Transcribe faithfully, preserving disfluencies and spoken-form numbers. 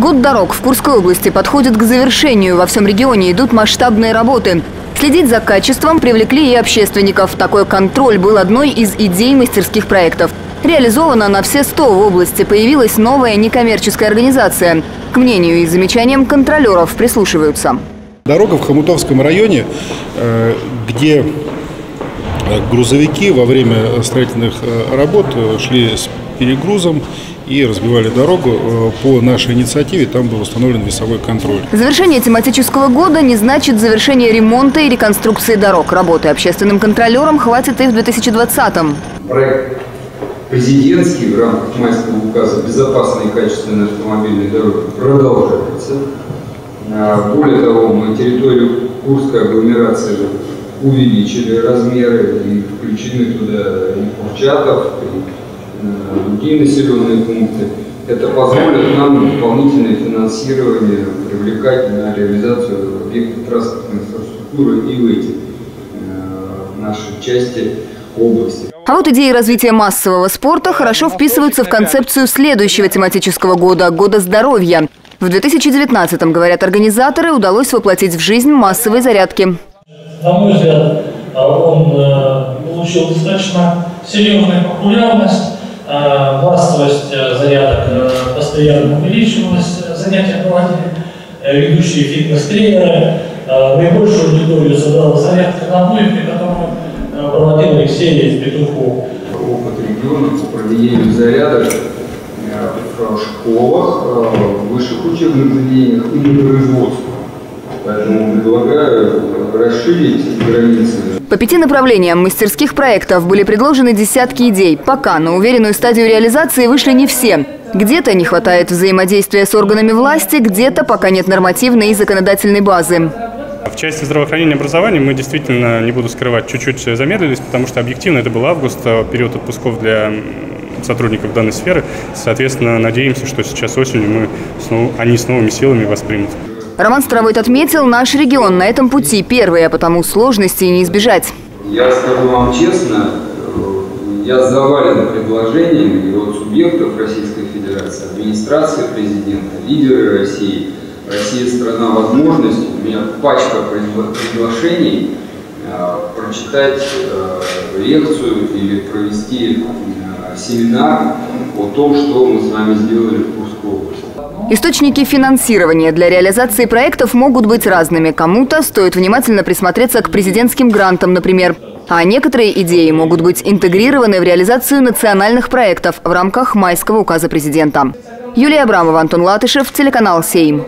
Год дорог в Курской области подходит к завершению. Во всем регионе идут масштабные работы. Следить за качеством привлекли и общественников. Такой контроль был одной из идей мастерских проектов. Реализовано на все сто в области. Появилась новая некоммерческая организация. К мнению и замечаниям контролеров прислушиваются. Дорога в Хомутовском районе, где грузовики во время строительных работ шли с перегрузом и разбивали дорогу. По нашей инициативе там был установлен весовой контроль. Завершение тематического года не значит завершение ремонта и реконструкции дорог. Работы общественным контролером хватит и в две тысячи двадцатом. Проект президентский в рамках майского указа «Безопасные и качественные автомобильные дороги» продолжается. Более того, мы территорию Курской агломерации увеличили размеры и включены туда и Курчатов, и другие населенные пункты. Это позволит нам дополнительное финансирование привлекать на реализацию объектов транспортной инфраструктуры и в эти наши части области. А вот идеи развития массового спорта хорошо вписываются в концепцию следующего тематического года – года здоровья. В две тысячи девятнадцатом, говорят организаторы, удалось воплотить в жизнь массовые зарядки. На мой взгляд, он получил достаточно серьезную популярность, массовость зарядок постоянно увеличивалась, занятия проводили ведущие фитнес-тренеры. Наибольшую аудиторию создала зарядка на Буйке, которую проводил Алексей Петухов. Опыт регионов по проведению зарядок в школах, в высших учебных заведениях и на производстве. Поэтому предлагаю расширить границы. По пяти направлениям мастерских проектов были предложены десятки идей. Пока на уверенную стадию реализации вышли не все. Где-то не хватает взаимодействия с органами власти, где-то пока нет нормативной и законодательной базы. В части здравоохранения и образования мы действительно, не буду скрывать, чуть-чуть замедлились, потому что объективно это был август, период отпусков для сотрудников данной сферы. Соответственно, надеемся, что сейчас осенью мы снова, они с новыми силами воспримут. Роман Старовойт отметил, наш регион на этом пути первый, а потому сложностей не избежать. Я скажу вам честно, я завален предложениями от субъектов Российской Федерации, администрации президента, лидеры России. Россия – страна возможностей. У меня пачка приглашений прочитать лекцию или провести семинар о том, что мы с вами сделали в Курской области. Источники финансирования для реализации проектов могут быть разными. Кому-то стоит внимательно присмотреться к президентским грантам, например. А некоторые идеи могут быть интегрированы в реализацию национальных проектов в рамках майского указа президента. Юлия Абрамова, Антон Латышев, телеканал «Сейм».